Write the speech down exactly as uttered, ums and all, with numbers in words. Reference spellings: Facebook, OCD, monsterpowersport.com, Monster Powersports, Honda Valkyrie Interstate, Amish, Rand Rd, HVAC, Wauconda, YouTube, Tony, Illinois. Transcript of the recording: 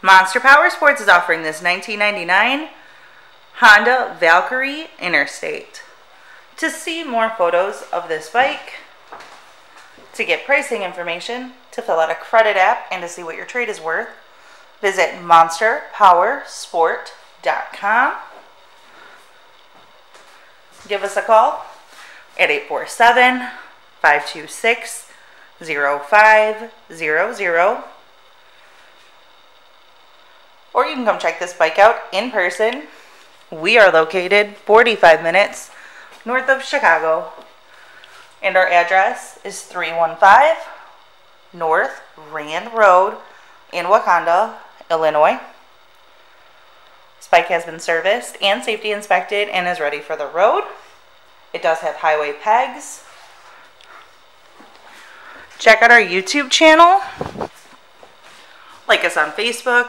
Monster Powersports is offering this nineteen ninety-nine Honda Valkyrie Interstate. To see more photos of this bike, to get pricing information, to fill out a credit app, and to see what your trade is worth, visit monster powersport dot com. Give us a call at eight four seven, five two six, zero five zero zero. Or you can come check this bike out in person. We are located forty-five minutes north of Chicago, and our address is three one five North Rand Road in Wauconda, Illinois. This bike has been serviced and safety inspected and is ready for the road. It does have highway pegs. Check out our YouTube channel. Like us on Facebook.